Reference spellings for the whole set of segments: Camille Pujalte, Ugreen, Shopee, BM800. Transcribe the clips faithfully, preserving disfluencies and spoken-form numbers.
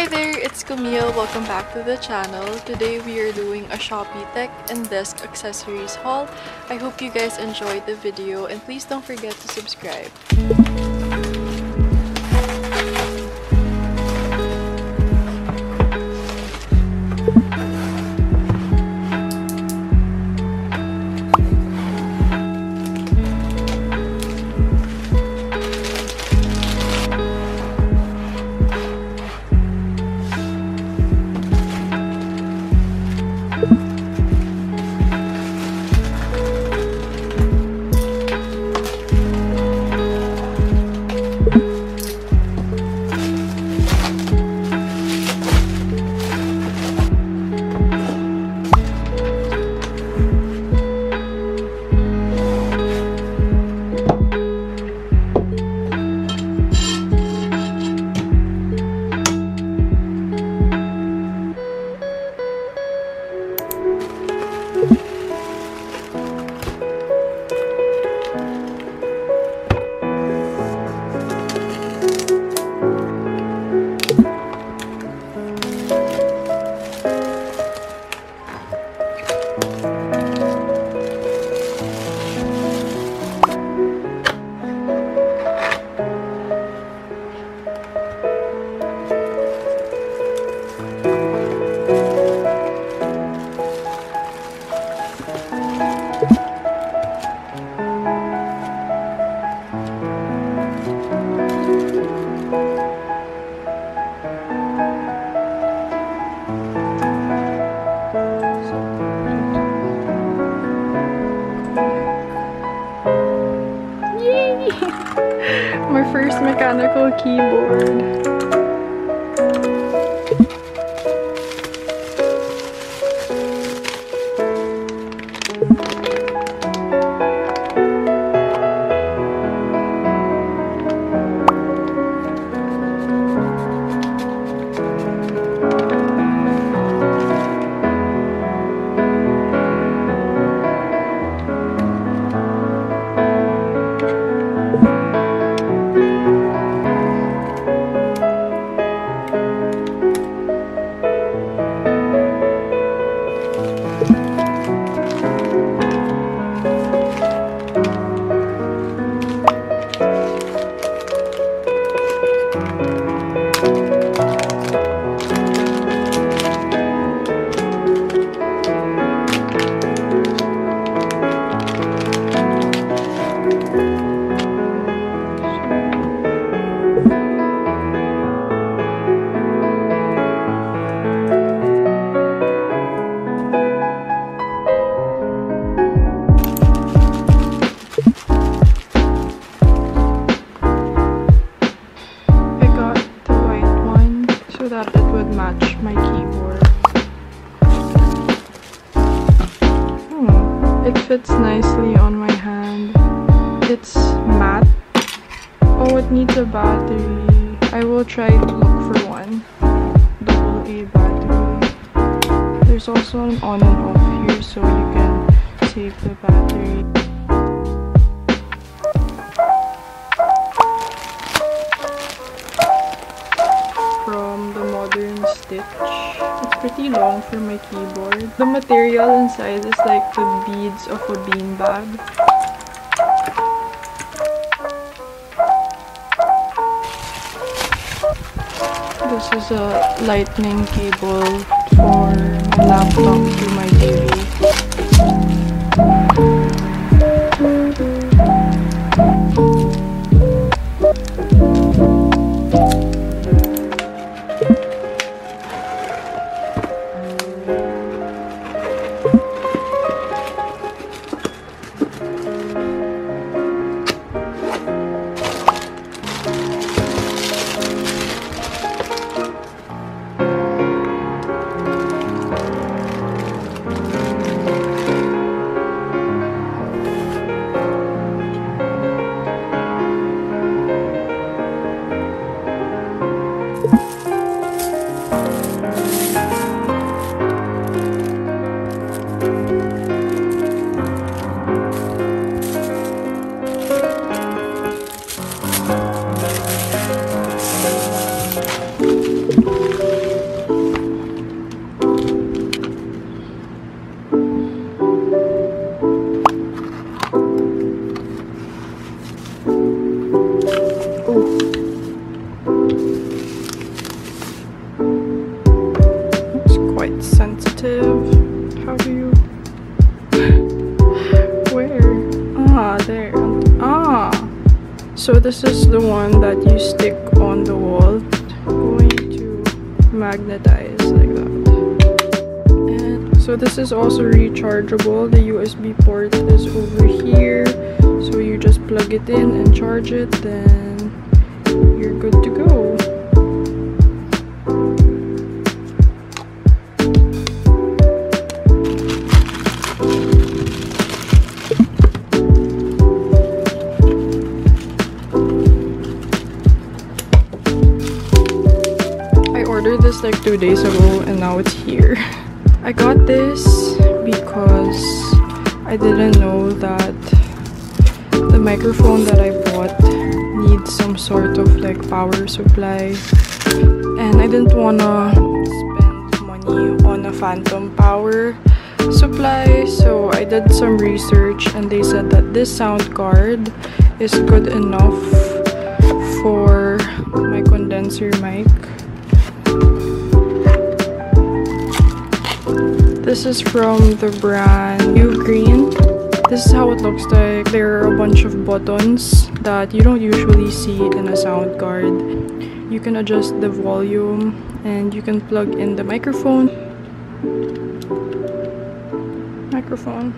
Hi there, it's Camille. Welcome back to the channel. Today we are doing a Shopee Tech and Desk Accessories haul. I hope you guys enjoyed the video and please don't forget to subscribe. My first mechanical keyboard. Fits nicely on my hand. It's matte. Oh, it needs a battery. I will try to look for one. Double A battery. There's also an on and off here so you can save the battery. It's pretty long for my keyboard. The material inside is like the beads of a beanbag. This is a lightning cable for my laptop to my T V. Thank you. So this is the one that you stick on the wall. I'm going to magnetize like that. And so this is also rechargeable. The U S B port is over here. So you just plug it in and charge it, then you're good to go. This like two days ago and now it's here. I got this because I didn't know that the microphone that I bought needs some sort of like power supply, and I didn't wanna spend money on a phantom power supply, so I did some research and they said that this sound card is good enough for my condenser mic. This is from the brand Ugreen. This is how it looks like. There are a bunch of buttons that you don't usually see in a sound card. You can adjust the volume and you can plug in the microphone. Microphone.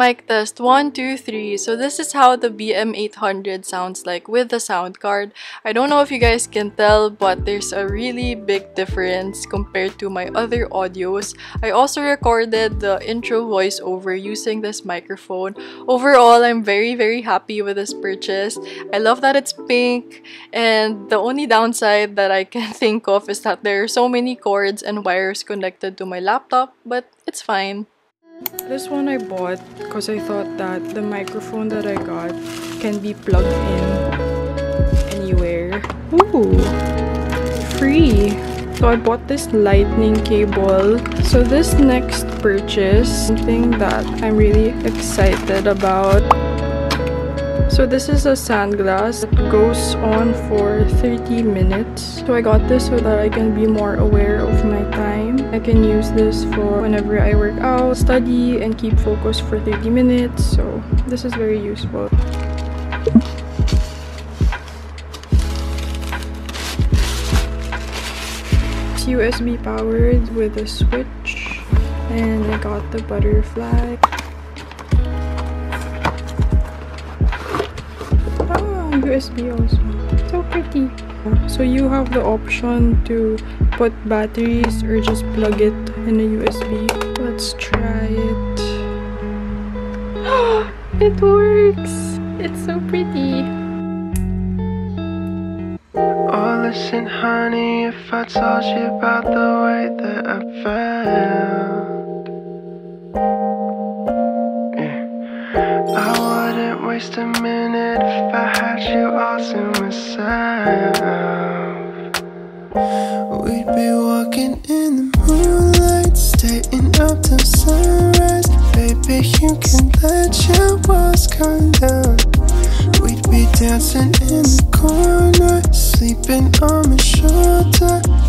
Mic test one, two, three. So this is how the B M eight hundred sounds like with the sound card. I don't know if you guys can tell, but there's a really big difference compared to my other audios. I also recorded the intro voiceover using this microphone. Overall, I'm very very happy with this purchase. I love that it's pink, and the only downside that I can think of is that there are so many cords and wires connected to my laptop, but it's fine. This one I bought because I thought that the microphone that I got can be plugged in anywhere. Ooh, free! So I bought this lightning cable. So this next purchase, something that I'm really excited about. So this is a sandglass that goes on for thirty minutes. So I got this so that I can be more aware of my time. I can use this for whenever I work out, study, and keep focus for thirty minutes. So this is very useful. It's U S B powered with a switch, and I got the butterfly. U S B also. So pretty. So you have the option to put batteries or just plug it in a U S B. Let's try it. It works! It's so pretty. Oh, listen, honey, if I told you about the way that I felt, yeah. I wouldn't waste a minute if I had you all to myself. We'd be walking in the moonlight, staying up till sunrise. Baby, you can let your walls come down. We'd be dancing in the corner, sleeping on my shoulder.